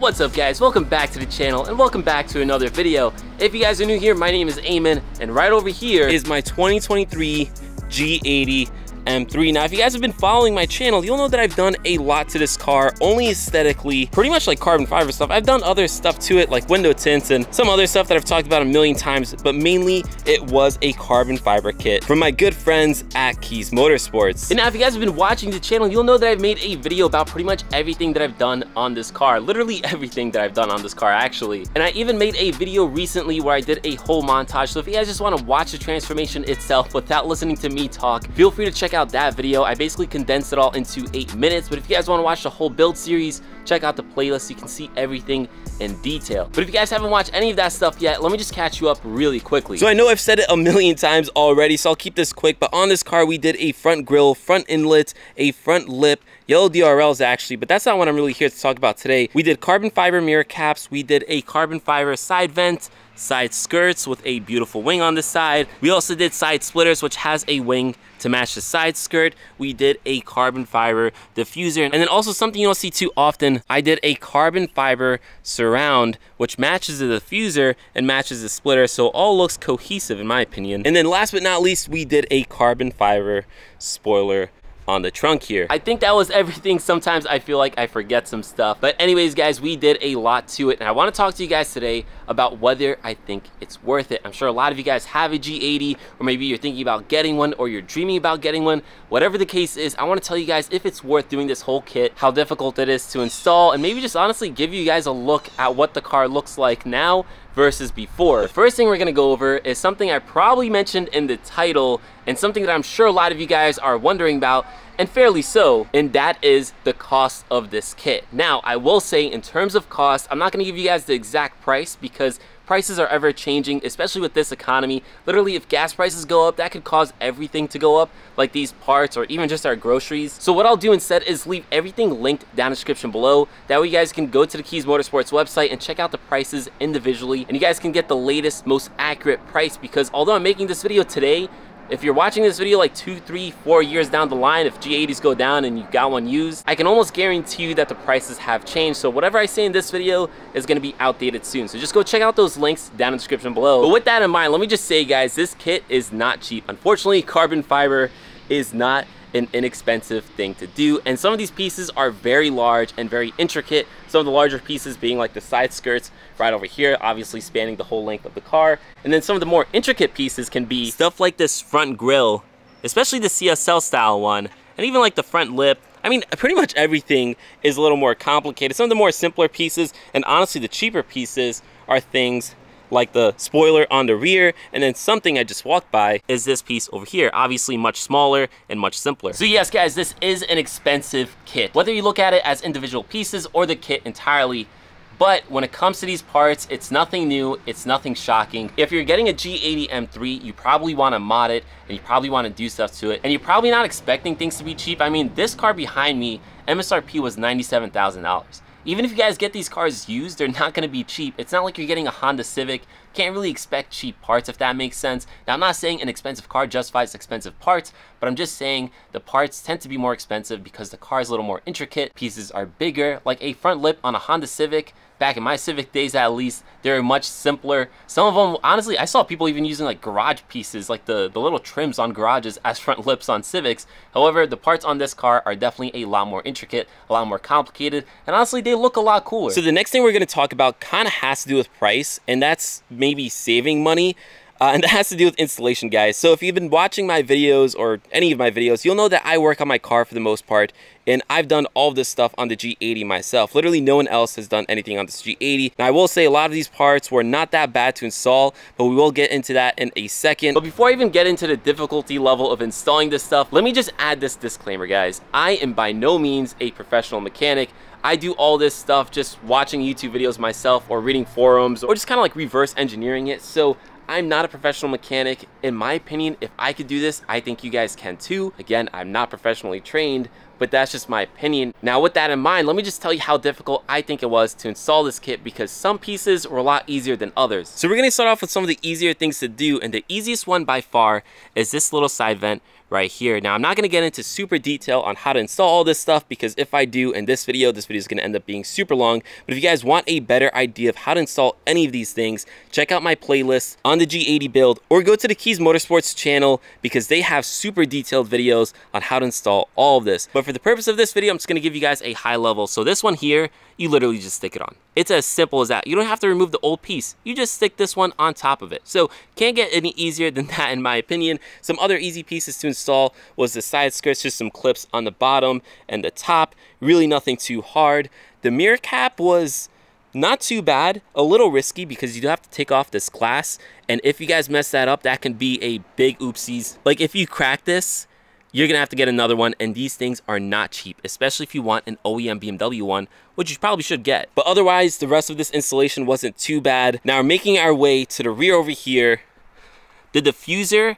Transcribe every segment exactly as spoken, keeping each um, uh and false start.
What's up guys, welcome back to the channel and welcome back to another video. If you guys are new here, my name is Eamon and right over here is my twenty twenty-three G eighty M three. Now if you guys have been following my channel, you'll know that I've done a lot to this car, only aesthetically, pretty much like carbon fiber stuff. I've done other stuff to it like window tints and some other stuff that I've talked about a million times, but mainly it was a carbon fiber kit from my good friends at Kies Motorsports. And now if you guys have been watching the channel, you'll know that I've made a video about pretty much everything that I've done on this car, literally everything that I've done on this car actually. And I even made a video recently where I did a whole montage, so if you guys just want to watch the transformation itself without listening to me talk, feel free to check out that video. I basically condensed it all into eight minutes, but if you guys want to watch the whole build series, check out the playlist. You can see everything in detail. But if you guys haven't watched any of that stuff yet, let me just catch you up really quickly. So I know I've said it a million times already, so I'll keep this quick, but on this car we did a front grille, front inlet, a front lip, yellow D R Ls actually, but that's not what I'm really here to talk about today. We did carbon fiber mirror caps, we did a carbon fiber side vent, side skirts with a beautiful wing on the side. We also did side splitters, which has a wing to match the side skirt. We did a carbon fiber diffuser. And then also something you don't see too often, I did a carbon fiber surround, which matches the diffuser and matches the splitter. So all looks cohesive in my opinion. And then last but not least, we did a carbon fiber spoiler on the trunk here. I think that was everything. Sometimes I feel like I forget some stuff, but anyways guys, we did a lot to it and I want to talk to you guys today about whether I think it's worth it. I'm sure a lot of you guys have a G eighty, or maybe you're thinking about getting one, or you're dreaming about getting one. Whatever the case is, I want to tell you guys if it's worth doing this whole kit, how difficult it is to install, and maybe just honestly give you guys a look at what the car looks like now versus before. The first thing we're gonna go over is something I probably mentioned in the title and something that I'm sure a lot of you guys are wondering about, and fairly so, and that is the cost of this kit. Now, I will say in terms of cost, I'm not gonna give you guys the exact price because prices are ever changing, especially with this economy. Literally, if gas prices go up, that could cause everything to go up, like these parts or even just our groceries. So what I'll do instead is leave everything linked down in the description below. That way you guys can go to the Kies Motorsports website and check out the prices individually, and you guys can get the latest, most accurate price, because although I'm making this video today, if you're watching this video like two, three, four years down the line, if G eighties go down and you got one used, I can almost guarantee you that the prices have changed. So whatever I say in this video is gonna be outdated soon. So just go check out those links down in the description below. But with that in mind, let me just say guys, this kit is not cheap. Unfortunately, carbon fiber is not an inexpensive thing to do, and some of these pieces are very large and very intricate, some of the larger pieces being like the side skirts right over here, obviously spanning the whole length of the car, and then some of the more intricate pieces can be stuff like this front grille, especially the C S L style one, and even like the front lip. I mean, pretty much everything is a little more complicated. Some of the more simpler pieces, and honestly the cheaper pieces, are things like the spoiler on the rear, and then something I just walked by is this piece over here, obviously much smaller and much simpler. So yes guys, this is an expensive kit, whether you look at it as individual pieces or the kit entirely. But when it comes to these parts, it's nothing new, it's nothing shocking. If you're getting a G eighty M three, you probably wanna mod it, and you probably wanna do stuff to it, and you're probably not expecting things to be cheap. I mean, this car behind me, M S R P was ninety-seven thousand dollars. Even if you guys get these cars used, they're not gonna be cheap. It's not like you're getting a Honda Civic. Can't really expect cheap parts, if that makes sense. Now, I'm not saying an expensive car justifies expensive parts, but I'm just saying the parts tend to be more expensive because the car is a little more intricate, pieces are bigger, like a front lip on a Honda Civic. Back in my Civic days at least, they were much simpler. Some of them, honestly, I saw people even using like garage pieces, like the, the little trims on garages as front lips on Civics. However, the parts on this car are definitely a lot more intricate, a lot more complicated, and honestly, they look a lot cooler. So the next thing we're gonna talk about kind of has to do with price, and that's maybe saving money. Uh, and that has to do with installation, guys. So if you've been watching my videos or any of my videos, you'll know that I work on my car for the most part, and I've done all of this stuff on the G eighty myself. Literally no one else has done anything on this G eighty. Now I will say a lot of these parts were not that bad to install, but we will get into that in a second. But before I even get into the difficulty level of installing this stuff, let me just add this disclaimer, guys. I am by no means a professional mechanic. I do all this stuff just watching YouTube videos myself, or reading forums, or just kind of like reverse engineering it. So I'm not a professional mechanic. In my opinion, if I could do this, I think you guys can too. Again, I'm not professionally trained, but that's just my opinion. Now with that in mind, let me just tell you how difficult I think it was to install this kit, because some pieces were a lot easier than others. So we're gonna start off with some of the easier things to do, and the easiest one by far is this little side vent right here. Now, I'm not going to get into super detail on how to install all this stuff, because if I do in this video, this video is going to end up being super long. But if you guys want a better idea of how to install any of these things, check out my playlist on the G eighty build, or go to the Kies Motorsports channel, because they have super detailed videos on how to install all of this. But for the purpose of this video, I'm just going to give you guys a high level. So this one here, you literally just stick it on. It's as simple as that. You don't have to remove the old piece. You just stick this one on top of it. So can't get any easier than that, in my opinion. Some other easy pieces to install was the side skirts, just some clips on the bottom and the top. Really nothing too hard. The mirror cap was not too bad, a little risky because you do have to take off this glass. And if you guys mess that up, that can be a big oopsies. Like if you crack this, you're gonna have to get another one, and these things are not cheap, especially if you want an O E M B M W one, which you probably should get. But otherwise, the rest of this installation wasn't too bad. Now we're making our way to the rear over here. The diffuser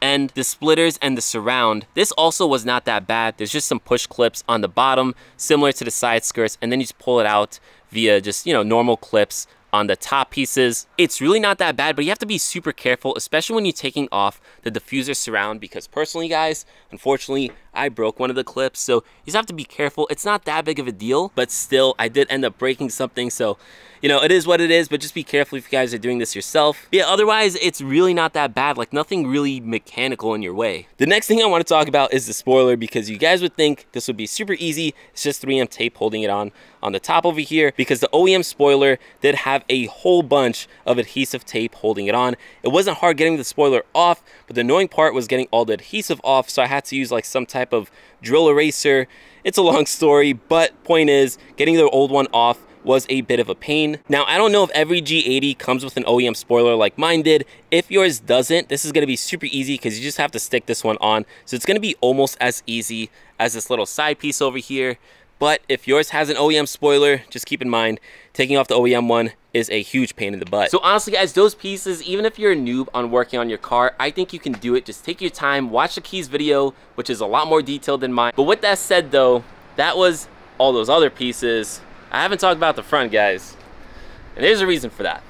and the splitters and the surround, this also was not that bad. There's just some push clips on the bottom, similar to the side skirts, and then you just pull it out via just, you know, normal clips on the top pieces. It's really not that bad, but you have to be super careful, especially when you're taking off the diffuser surround, because personally, guys, unfortunately, I broke one of the clips, so you just have to be careful. It's not that big of a deal, but still, I did end up breaking something, so, you know, it is what it is, but just be careful if you guys are doing this yourself. But yeah, otherwise, it's really not that bad, like nothing really mechanical in your way. The next thing I want to talk about is the spoiler, because you guys would think this would be super easy. It's just three M tape holding it on on the top over here, because the O E M spoiler did have a whole bunch of adhesive tape holding it on. It wasn't hard getting the spoiler off, but the annoying part was getting all the adhesive off, so I had to use like some type of drill eraser. It's a long story, but point is, getting the old one off was a bit of a pain. Now, I don't know if every G eighty comes with an O E M spoiler like mine did. If yours doesn't, this is gonna be super easy because you just have to stick this one on. So it's gonna be almost as easy as this little side piece over here. But if yours has an O E M spoiler, just keep in mind, taking off the O E M one is a huge pain in the butt. So honestly, guys, those pieces, even if you're a noob on working on your car, I think you can do it. Just take your time, watch the Kies video, which is a lot more detailed than mine. But with that said though, that was all those other pieces. I haven't talked about the front, guys. And there's a reason for that.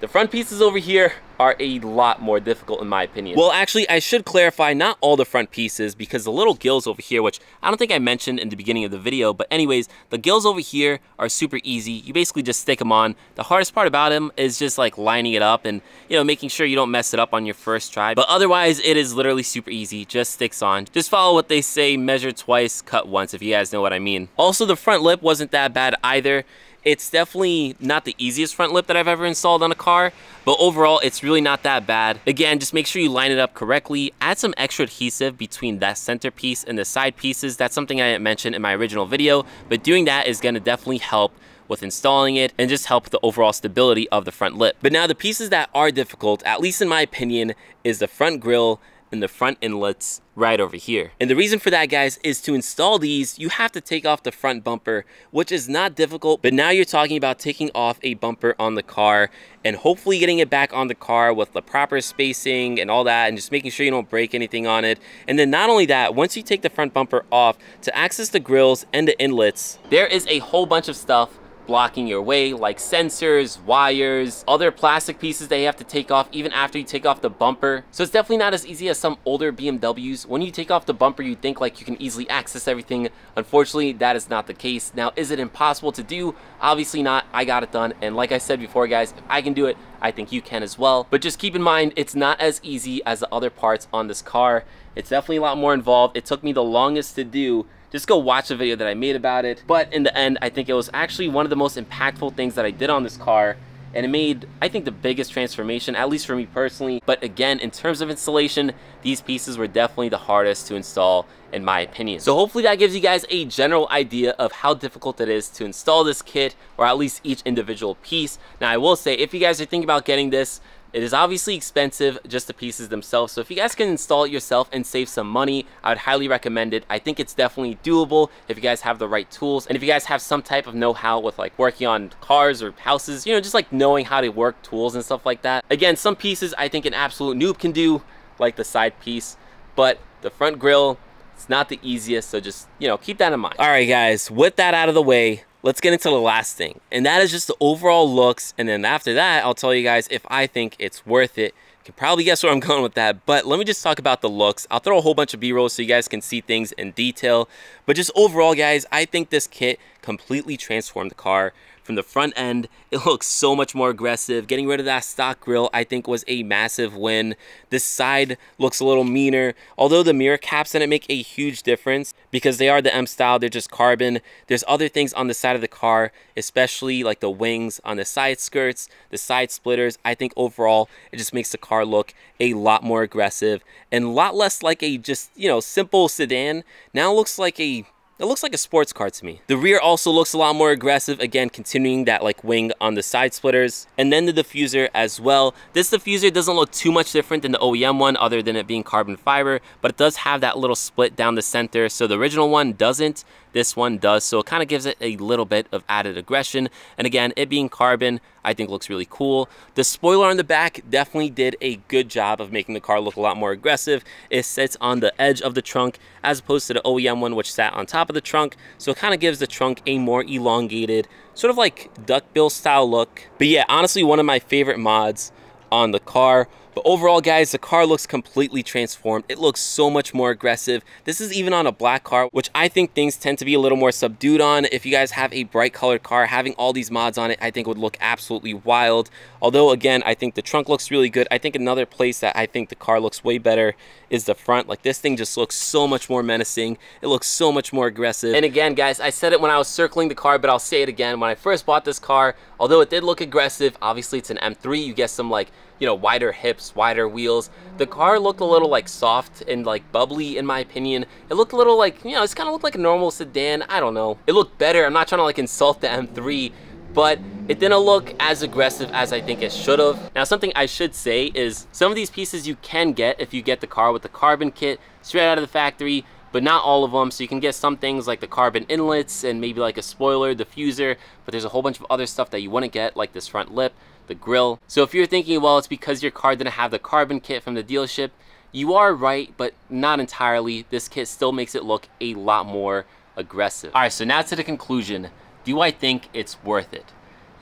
The front pieces over here are a lot more difficult in my opinion. Well, actually, I should clarify, not all the front pieces, because the little gills over here, which I don't think I mentioned in the beginning of the video, but anyways, the gills over here are super easy. You basically just stick them on. The hardest part about them is just like lining it up and, you know, making sure you don't mess it up on your first try. But otherwise, it is literally super easy. Just sticks on. Just follow what they say, measure twice, cut once, if you guys know what I mean. Also, the front lip wasn't that bad either. It's definitely not the easiest front lip that I've ever installed on a car, but overall, it's really not that bad. Again, just make sure you line it up correctly. Add some extra adhesive between that center piece and the side pieces. That's something I didn't mention in my original video, but doing that is gonna definitely help with installing it and just help the overall stability of the front lip. But now the pieces that are difficult, at least in my opinion, is the front grille and the front inlets right over here. And the reason for that, guys, is to install these, you have to take off the front bumper, which is not difficult, but now you're talking about taking off a bumper on the car and hopefully getting it back on the car with the proper spacing and all that, and just making sure you don't break anything on it. And then not only that, once you take the front bumper off, to access the grills and the inlets, there is a whole bunch of stuff blocking your way, like sensors, wires, other plastic pieces that you have to take off even after you take off the bumper. So it's definitely not as easy as some older B M Ws. When you take off the bumper, you think like you can easily access everything. Unfortunately, that is not the case. Now, is it impossible to do? Obviously not. I got it done. And like I said before, guys, if I can do it, I think you can as well. But just keep in mind, it's not as easy as the other parts on this car. It's definitely a lot more involved. It took me the longest to do. Just go watch the video that I made about it. But in the end, I think it was actually one of the most impactful things that I did on this car. And it made, I think, the biggest transformation, at least for me personally. But again, in terms of installation, these pieces were definitely the hardest to install, in my opinion. So hopefully that gives you guys a general idea of how difficult it is to install this kit, or at least each individual piece. Now, I will say, if you guys are thinking about getting this, it is obviously expensive, just the pieces themselves. So if you guys can install it yourself and save some money, I would highly recommend it. I think it's definitely doable if you guys have the right tools. And if you guys have some type of know-how with like working on cars or houses, you know, just like knowing how to work tools and stuff like that. Again, some pieces I think an absolute noob can do, like the side piece, but the front grille, it's not the easiest. So just, you know, keep that in mind. All right, guys, with that out of the way, let's get into the last thing, and that is just the overall looks, and then after that, I'll tell you guys if I think it's worth it can probably guess where I'm going with that, but let me just talk about the looks. I'll throw a whole bunch of B-rolls so you guys can see things in detail, but just overall, guys, I think this kit completely transformed the car. From the front end, it looks so much more aggressive. Getting rid of that stock grille, I think, was a massive win. This side looks a little meaner, although the mirror caps in it make a huge difference because they are the M style, they're just carbon. There's other things on the side of the car, especially like the wings on the side skirts, the side splitters. I think overall, it just makes the car look a lot more aggressive and a lot less like a just, you know, simple sedan. Now it looks like a It looks like a sports car to me. The rear also looks a lot more aggressive, again, continuing that like wing on the side splitters. And then the diffuser as well. This diffuser doesn't look too much different than the O E M one other than it being carbon fiber, but it does have that little split down the center. So the original one doesn't, this one does. So it kind of gives it a little bit of added aggression. And again, it being carbon, I think looks really cool. The spoiler on the back definitely did a good job of making the car look a lot more aggressive. It sits on the edge of the trunk as opposed to the O E M one, which sat on top of the trunk. So it kind of gives the trunk a more elongated, sort of like duckbill style look. But yeah, honestly, one of my favorite mods on the car. But overall, guys, the car looks completely transformed. It looks so much more aggressive. This is even on a black car, which I think things tend to be a little more subdued on. If you guys have a bright colored car, having all these mods on it, I think would look absolutely wild. Although, again, I think the trunk looks really good. I think another place that I think the car looks way better is the front. Like, this thing just looks so much more menacing. It looks so much more aggressive. And again, guys, I said it when I was circling the car, but I'll say it again. When I first bought this car, although it did look aggressive, obviously it's an M three, you get some, like, you know, wider hips, wider wheels. The car looked a little like soft and like bubbly, in my opinion. It looked a little like, you know, it's kind of looked like a normal sedan. I don't know. It looked better. I'm not trying to like insult the M three, but it didn't look as aggressive as I think it should have. Now, something I should say is some of these pieces you can get if you get the car with the carbon kit straight out of the factory, but not all of them. So you can get some things like the carbon inlets and maybe like a spoiler, diffuser, but there's a whole bunch of other stuff that you wouldn't get, like this front lip, the grill. So if you're thinking, well, it's because your car didn't have the carbon kit from the dealership, you are right, but not entirely. This kit still makes it look a lot more aggressive. All right, so now to the conclusion. Do I think it's worth it?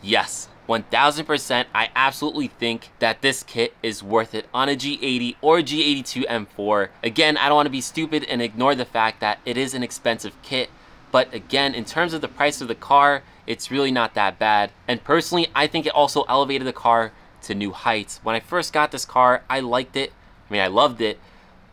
Yes, one thousand percent. I absolutely think that this kit is worth it on a G eighty or G eighty-two M four. Again, I don't want to be stupid and ignore the fact that it is an expensive kit, but again, in terms of the price of the car, it's really not that bad. And personally, I think it also elevated the car to new heights. When I first got this car, I liked it. I mean, I loved it,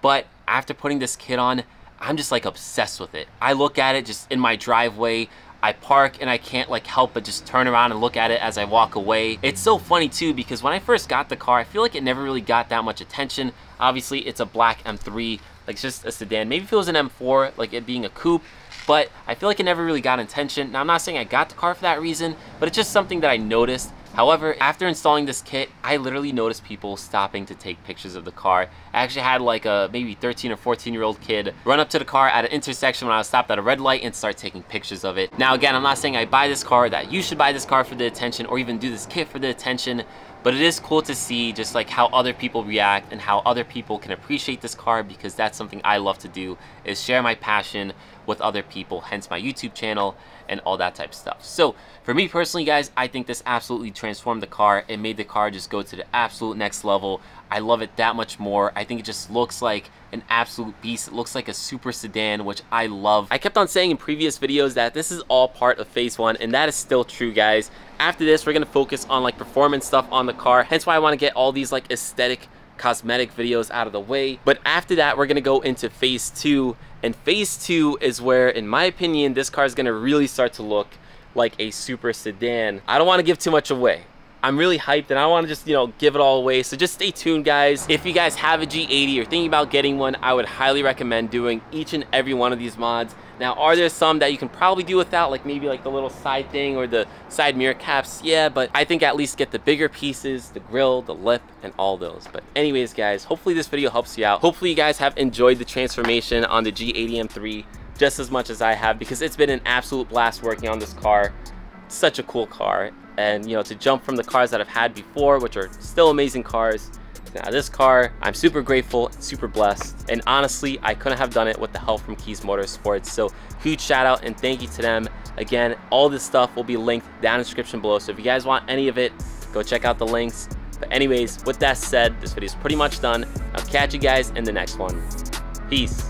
but after putting this kit on, I'm just like obsessed with it. I look at it just in my driveway. I park and I can't like help but just turn around and look at it as I walk away. It's so funny too, because when I first got the car, I feel like it never really got that much attention. Obviously, it's a black M three, like it's just a sedan. Maybe if it was an M four, like it being a coupe, but I feel like it never really got attention. Now, I'm not saying I got the car for that reason, but it's just something that I noticed. However, after installing this kit, I literally noticed people stopping to take pictures of the car. I actually had like a maybe thirteen or fourteen year old kid run up to the car at an intersection when I was stopped at a red light and start taking pictures of it. Now, again, I'm not saying I buy this car, that you should buy this car for the attention or even do this kit for the attention, but it is cool to see just like how other people react and how other people can appreciate this car, because that's something I love to do, is share my passion with other people, hence my YouTube channel and all that type of stuff. So for me personally, guys, I think this absolutely transformed the car. It made the car just go to the absolute next level. I love it that much more. I think it just looks like an absolute beast. It looks like a super sedan, which I love. I kept on saying in previous videos that this is all part of phase one, and that is still true, guys. After this, we're gonna focus on like performance stuff on the car, hence why I wanna get all these like aesthetic cosmetic videos out of the way. But after that, we're gonna go into phase two, and phase two is where, in my opinion, this car is gonna really start to look like a super sedan. I don't wanna give too much away. I'm really hyped and I wanna just, you know, give it all away. So just stay tuned, guys. If you guys have a G eighty or thinking about getting one, I would highly recommend doing each and every one of these mods. Now, are there some that you can probably do without, like maybe like the little side thing or the side mirror caps? Yeah, but I think at least get the bigger pieces, the grill, the lip, and all those. But anyways, guys, hopefully this video helps you out. Hopefully you guys have enjoyed the transformation on the G eighty M three just as much as I have, because it's been an absolute blast working on this car. Such a cool car. And you know, to jump from the cars that I've had before, which are still amazing cars, now this car, I'm super grateful, super blessed, and honestly, I couldn't have done it with the help from Kies Motorsports. So huge shout out and thank you to them. Again, all this stuff will be linked down in the description below, so if you guys want any of it, go check out the links. But anyways, with that said, this video is pretty much done. I'll catch you guys in the next one. Peace.